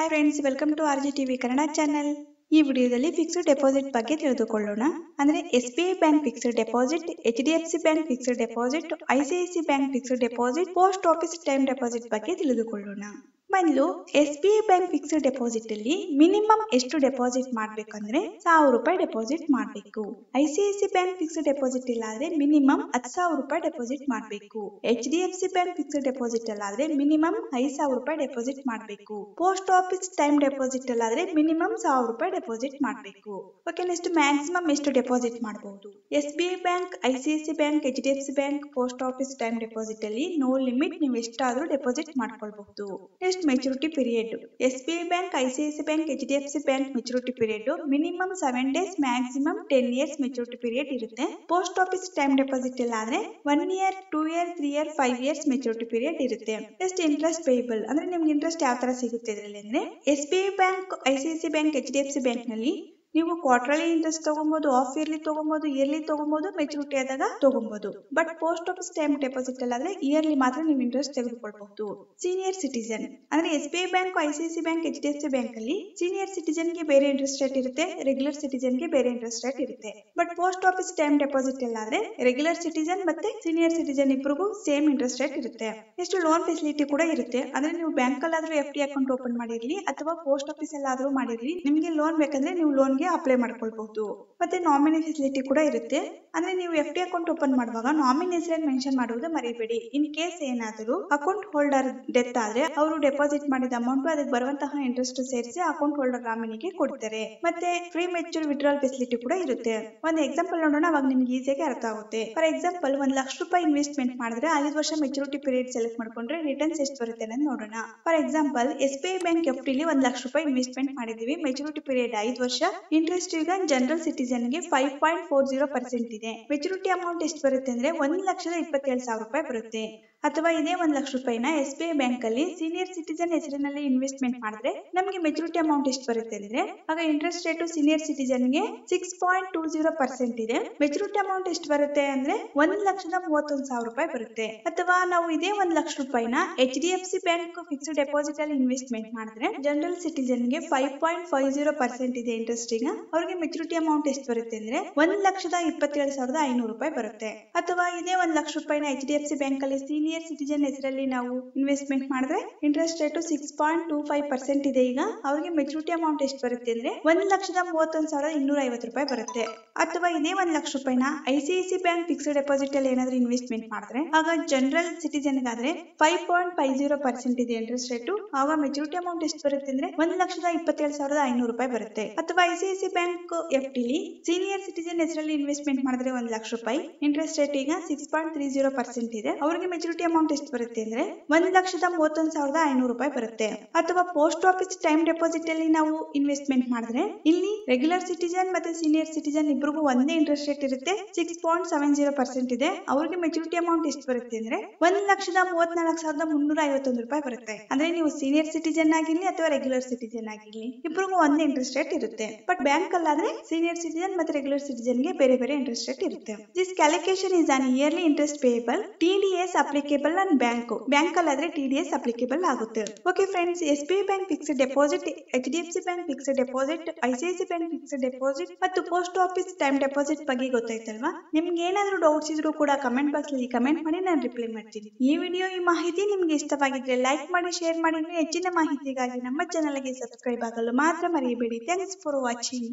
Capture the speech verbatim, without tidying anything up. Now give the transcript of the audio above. Hi friends welcome to RGTV Kannada channel. ಈ ವಿಡಿಯೋದಲ್ಲಿ fixed deposit ಬಗ್ಗೆ ತಿಳಿದುಕೊಳ್ಳೋಣ। ಅಂದ್ರೆ S B I bank fixed deposit, H D F C bank fixed deposit, I C I C I bank fixed deposit, post office time deposit ಬಗ್ಗೆ ತಿಳಿದುಕೊಳ್ಳೋಣ। ಮೊದಲು S B I bank fixed deposit ಅಲ್ಲಿ minimum ಎಷ್ಟು deposit ಮಾಡಬೇಕಂದ್ರೆ ಸಾವಿರ ರೂಪಾಯಿ deposit ಮಾಡಬೇಕು। I C I C I bank fixed deposit ಇಲ್ಲಾದ್ರೆ ಮಿನಿಮಮ್ ಹತ್ತು ಸಾವಿರ ರೂಪಾಯಿ ಡೆಪಾಸಿಟ್ ಮಾಡಬೇಕು। H D F C bank fixed deposit ಇಲ್ಲಾದ್ರೆ ಮಿನಿಮಮ್ ಐದು ಸಾವಿರ ರೂಪಾಯಿ ಡೆಪಾಸಿಟ್ ಮಾಡಬೇಕು। ಪೋಸ್ಟ್ ಆಫೀಸ್ ಟೈಮ್ ಡೆಪಾಸಿಟ್ ಇಲ್ಲಾದ್ರೆ ಮಿನಿಮಮ್ ಸಾವಿರ ರೂಪಾಯಿ ಡೆಪಾಸಿಟ್ ಮಾಡಬೇಕು। ಓಕೆ, ನೆಕ್ಸ್ಟ್ ಮ್ಯಾಕ್ಸಿಮಮ್ ಎಷ್ಟು ಡೆಪಾಸಿಟ್ ಮಾಡಬಹುದು? S B I bank, I C I C I bank, H D F C I bank, post office time deposit ಅಲ್ಲಿ no limit, ನೀವು ಎಷ್ಟಾದರೂ deposit ಮಾಡ್ಕೊಳ್ಳಬಹುದು। Next maturity period, S B I bank, I C I C I bank, H D F C I bank maturity period minimum seven days, maximum ten years maturity period ಇರುತ್ತೆ। Post office time deposit ಅಲ್ಲಿ ಆದ್ರೆ one year, two year, three year, five years maturity period ಇರುತ್ತೆ। Next interest payable, ಅಂದ್ರೆ ನಿಮ್ಗೆ interest ಯಾವ ತರ ಸಿಗುತ್ತೆ ಇದರಲ್ಲಿ ಅಂದ್ರೆ S B I bank, I C I C I bank, H D F C I bank ನಲ್ಲಿ ನೀವು ಕ್ವಾರ್ಟರ್ಲಿ ಇಂಟ್ರೆಸ್ಟ್ ತಗೊಬಹುದು, ಆಫ್ ಇಯರ್ಲಿ ತಗೊಬಹುದು, ಇಯರ್ಲಿ ತಗೊಬಹುದು, ಮೆಚುರಿಟಿ ಆದಾಗ ತಗೊಬಹುದು। But post office time deposit ಅಲ್ಲಾದ್ರೆ ಇಯರ್ಲಿ ಮಾತ್ರ ನೀವು ಇಂಟ್ರೆಸ್ಟ್ ತೆಗೆದುಕೊಳ್ಬಹುದು। ಸೀನಿಯರ್ ಸಿಟಿಜನ್ ಅಂದ್ರೆ S B I bank, I C I C I bank, H D F C I bank ಅಲ್ಲಿ ಸೀನಿಯರ್ ಸಿಟಿಜನ್ ಗೆ ಬೇರೆ ಇಂಟ್ರೆಸ್ಟ್ ರೇಟ್ ಇರುತ್ತೆ, ರೆಗ್ಯುಲರ್ ಸಿಟಿಜನ್ ಗೆ ಬೇರೆ ಇಂಟ್ರೆಸ್ಟ್ ರೇಟ್ ಇರುತ್ತೆ। But post office time deposit ಅಲ್ಲಾದ್ರೆ regular citizen ಮತ್ತೆ senior citizen ಇಬ್ಬರಿಗೂ ಸೇಮ್ ಇಂಟ್ರೆಸ್ಟ್ ರೇಟ್ ಇರುತ್ತೆ। ನೆಕ್ಸ್ಟ್ ಲೋನ್ ಫೆಸಿಲಿಟಿ ಕೂಡ ಇರುತ್ತೆ, ಅಂದ್ರೆ ನೀವು ಬ್ಯಾಂಕ್ ಅಲ್ಲಾದ್ರೂ ಎಫ್ ಡಿ ಅಕೌಂಟ್ ಓಪನ್ ಮಾಡಿರ್ಲಿ ಅಥವಾ ಪೋಸ್ಟ್ ಆಫೀಸ್ ಅಲ್ಲಾದ್ರೂ ಮಾಡಿರ್ಲಿ, ನಿಮ್ಗೆ ಲೋನ್ ಬೇಕಂದ್ರೆ ನೀವು ಲೋನ್ ಅಪ್ಲೈ ಮಾಡ್ಕೊಳ್ಬಹುದು। ಮತ್ತೆ ನಾಮಿನಿ ಫೆಸಿಲಿಟಿ ಕೂಡ ಇರುತ್ತೆ, ಅಂದ್ರೆ ನೀವು ಎಫ್ ಡಿ ಅಕೌಂಟ್ ಓಪನ್ ಮಾಡುವಾಗ ನಾಮಿನಿ ಹೆಸರನ್ನು ಮೆನ್ಷನ್ ಮಾಡುವುದು ಮರಿಬೇಡಿ। ಇನ್ ಕೇಸ್ ಏನಾದರೂ ಅಕೌಂಟ್ ಹೋಲ್ಡರ್ ಡೆತ್ ಆದ್ರೆ ಅವರು ಡೆಪಾಸಿಟ್ ಮಾಡಿದ ಅಮೌಂಟ್ ಅದಕ್ಕೆ ಬರುವಂತಹ ಇಂಟ್ರೆಸ್ಟ್ ಸೇರಿಸಿ ಅಕೌಂಟ್ ಹೋಲ್ಡರ್ ನಾಮಿನಿಗೆ ಕೊಡ್ತಾರೆ। ಮತ್ತೆ ಫ್ರೀ ಮೆಚೂರ್ ವಿಡ್ರಾಲ್ ಫೆಸಿಲಿಟಿ ಕೂಡ ಇರುತ್ತೆ। ಒಂದು ಎಕ್ಸಾಂಪಲ್ ನೋಡೋಣ, ಅವಾಗ ನಿಮ್ಗೆ ಈಸಿಯಾಗಿ ಅರ್ಥ ಆಗುತ್ತೆ। ಫಾರ್ ಎಕ್ಸಾಂಪಲ್ ಒಂದ್ ಲಕ್ಷ ರೂಪಾಯಿ ಇನ್ವೆಸ್ಟ್ಮೆಂಟ್ ಮಾಡಿದ್ರೆ ಐದು ವರ್ಷ ಮೆಚುರಿಟಿ ಪೀರಿಯಡ್ ಸೆಲೆಕ್ಟ್ ಮಾಡ್ಕೊಂಡ್ರೆ ರಿಟರ್ನ್ಸ್ ಎಷ್ಟು ಬರುತ್ತೆ ಅನ್ನೋದು ನೋಡೋಣ। For example S B I bank F D ಲಿ ಒಂದ್ ಲಕ್ಷ ರೂಪಾಯಿ ಇನ್ವೆಸ್ಟ್ಮೆಂಟ್ ಮಾಡಿದೀವಿ, ಮೆಚುರಿಟಿ ಪೀರಿಯಡ್ ಐದು ವರ್ಷ, ಇಂಟ್ರೆಸ್ಟ್ ಈಗ ಜನರಲ್ ಸಿಟಿಜನ್ ಗೆ five point four zero percent ಇದೆ। ಮೆಚುರಿಟಿ ಅಮೌಂಟ್ ಎಷ್ಟು ಬರುತ್ತೆ ಅಂದ್ರೆ ಒಂದ್ ಲಕ್ಷದ ಇಪ್ಪತ್ತೇಳು ಸಾವಿರ ರೂಪಾಯಿ ಬರುತ್ತೆ। ಅಥವಾ ಇದೇ ಒಂದ್ ಲಕ್ಷ ರೂಪಾಯಿನ ಎಸ್ ಬಿ ಐ ಬ್ಯಾಂಕ್ ಅಲ್ಲಿ ಸೀನಿಯರ್ ಸಿಟಿಜನ್ ಹೆಸರಿನಲ್ಲಿ ಇನ್ವೆಸ್ಟ್ಮೆಂಟ್ ಮಾಡಿದ್ರೆ ನಮಗೆ ಮೆಚುರಿಟಿ ಅಮೌಂಟ್ ಎಷ್ಟು ಬರುತ್ತೆ ಅಂದ್ರೆ ಆಗ ಇಂಟ್ರೆಸ್ಟ್ ರೇಟ್ ಸೀನಿಯರ್ ಸಿಟಿಜನ್ ಗೆ six point two zero percent ಇದೆ। ಮೆಚುರಿಟಿ ಅಮೌಂಟ್ ಎಷ್ಟು ಬರುತ್ತೆ ಅಂದ್ರೆ ಒಂದ್ ಲಕ್ಷದ ಮೂವತ್ತೊಂದು ಸಾವಿರ ರೂಪಾಯಿ ಬರುತ್ತೆ। ಅಥವಾ ನಾವು ಇದೇ ಒಂದ್ ಲಕ್ಷ ರೂಪಾಯಿನ H D F C bank fixed deposit ಅಲ್ಲಿ ಇನ್ವೆಸ್ಟ್ಮೆಂಟ್ ಮಾಡಿದ್ರೆ ಜನರಲ್ ಸಿಟಿಜನ್ ಗೆ five point five zero percent ಇದೆ ಇಂಟ್ರೆಸ್ಟ್, ಈಗ ಅವ್ರಿಗೆ ಮೆಚುರಿಟಿ ಅಮೌಂಟ್ ಎಷ್ಟು ಬರುತ್ತೆ ಅಂದ್ರೆ ಒಂದ್ ಲಕ್ಷದ ಇಪ್ಪತ್ತೇಳು ಸಾವಿರದ ಐನೂರು ರೂಪಾಯಿ ಬರುತ್ತೆ। ಅಥವಾ ಇದೇ ಒಂದ್ ಲಕ್ಷ ರೂಪಾಯಿನ H D F C bank ಅಲ್ಲಿ ಸೀನಿಯರ್ ಸೀನಿಯರ್ ಸಿಟಿಜನ್ ಹೆಸರಲ್ಲಿ ನಾವು ಇನ್ವೆಸ್ಟ್ಮೆಂಟ್ ಮಾಡಿದ್ರೆ interest rate six point two five percent ಇದೆ, ಈಗ ಅವರಿಗೆ ಮೆಚುರಿಟಿ ಅಮೌಂಟ್ ಎಷ್ಟು ಬರುತ್ತೆ ಅಂದ್ರೆ ಒಂದ್ ಲಕ್ಷದ ಮೂವತ್ತೊಂದು ಸಾವಿರದ ಇನ್ನೂರ ಐವತ್ತು ರೂಪಾಯಿ ಬರುತ್ತೆ। ಅಥವಾ ಇದೇ ಒಂದ್ ಲಕ್ಷ ರೂಪಾಯಿನ I C I C I bank fixed deposit ಅಲ್ಲಿ ಏನಾದ್ರೂ ಇನ್ವೆಸ್ಟ್ಮೆಂಟ್ ಮಾಡಿದ್ರೆ ಆಗ ಜನರಲ್ ಸಿಟಿಜನ್ ಗಾದ್ರೆ five point five zero percent ಇದೆ ಇಂಟ್ರೆಸ್ಟ್ ರೇಟ್, ಆಗ ಮೆಚುರಿಟಿ ಅಮೌಂಟ್ ಎಷ್ಟು ಬರುತ್ತೆ ಅಂದ್ರೆ ಒಂದ್ ಲಕ್ಷದ ಇಪ್ಪತ್ತೇಳು ಸಾವಿರದ ಐನೂರು ರೂಪಾಯಿ ಬರುತ್ತೆ। ಅಥವಾ I C I C I bank F D ಲಿ ಸೀನಿಯರ್ ಸಿಟಿಜನ್ ಹೆಸರಲ್ಲಿ ಇನ್ವೆಸ್ಟ್ಮೆಂಟ್ ಮಾಡಿದ್ರೆ ಒಂದ್ ಲಕ್ಷ ರೂಪಾಯಿ, ಇಂಟ್ರೆಸ್ಟ್ ರೇಟ್ ಈಗ six point three zero percent ಇದೆ, ಅವರಿಗೆ ಮೆಚುರಿಟಿ ಅಮೌಂಟ್ ಎಷ್ಟು ಬರುತ್ತೆ ಅಂದ್ರೆ ಒಂದ್ ಲಕ್ಷದ ಮೂವತ್ತೊಂದು ಸಾವಿರದ ಐನೂರು ರೂಪಾಯಿ ಬರುತ್ತೆ। ಅಥವಾ ಪೋಸ್ಟ್ ಆಫೀಸ್ ಟೈಮ್ ಡೆಪಾಸಿಟ್ ಅಲ್ಲಿ ನಾವು ಇನ್ವೆಸ್ಟ್ಮೆಂಟ್ ಮಾಡಿದ್ರೆ ಇಲ್ಲಿ ರೆಗ್ಯುಲರ್ ಸಿಟಿಜನ್ ಮತ್ತೆ ಸೀನಿಯರ್ ಸಿಟಿಜನ್ ಇಬ್ಬರಿಗೂ ಒಂದೇ ಇಂಟ್ರೆಸ್ಟ್ ರೇಟ್ ಇರುತ್ತೆ, six point seven zero percent ಇದೆ, ಅವರಿಗೆ ಮೆಚುರಿಟಿ ಅಮೌಂಟ್ ಎಷ್ಟು ಬರುತ್ತೆ ಅಂದ್ರೆ ಒಂದ್ ಲಕ್ಷದ ಮೂವತ್ನಾಲ್ಕು ಸಾವಿರದ ಮುನ್ನೂರ ಐವತ್ತೊಂದು ರೂಪಾಯಿ ಬರುತ್ತೆ। ಅಂದ್ರೆ ನೀವು ಸೀನಿಯರ್ ಸಿಟಿಜನ್ ಆಗಿರ್ಲಿ ಅಥವಾ ರೆಗ್ಯುಲರ್ ಸಿಟಿಜನ್ ಆಗಿರ್ಲಿ ಇಬ್ಬರಿಗೂ ಒಂದೇ ಇಂಟ್ರೆಸ್ಟ್ ರೇಟ್ ಇರುತ್ತೆ। ಬಟ್ ಬ್ಯಾಂಕ್ ಅಲ್ಲಾದ್ರೆ ಸೀನಿಯರ್ ಸಿಟಿಜನ್ ಮತ್ತೆ ರೆಗ್ಯುಲರ್ ಸಿಟಿಜನ್ ಗೆ ಬೇರೆ ಬೇರೆ ಇಂಟ್ರೆಸ್ಟ್ ರೇಟ್ ಇರುತ್ತೆ। This calculation is on yearly interest payable, TDS application bank bank ಅಲ್ಲಾದ್ರೆ ಟಿಡಿಎಸ್ ಅಪ್ಲಿಕೇಬಲ್ ಆಗುತ್ತೆ। Okay friends, S B I bank fixed deposit, H D F C I bank fixed deposit, I C I C I bank fixed deposit ಮತ್ತು post office time deposit ಬಗ್ಗೆ ಗೊತ್ತಾಯ್ತಲ್ವಾ? ನಿಮ್ಗೆ ಏನಾದ್ರು doubts ಇದ್ರೂ ಕೂಡ comment box ಅಲ್ಲಿ comment ಮಾಡಿ ನಾನು ರಿಪ್ಲೈ ಮಾಡ್ತೀನಿ। ಈ ವಿಡಿಯೋ, ಈ ಮಾಹಿತಿ ನಿಮ್ಗೆ ಇಷ್ಟವಾಗಿದ್ರೆ ಲೈಕ್ ಮಾಡಿ, ಶೇರ್ ಮಾಡಿ। ಹೆಚ್ಚಿನ ಮಾಹಿತಿಗಾಗಿ ನಮ್ಮ ಚಾನಲ್ಗೆ ಸಬ್ಸ್ಕ್ರೈಬ್ ಆಗಲು ಮಾತ್ರ ಮರೆಯಬೇಡಿ। Thanks for watching.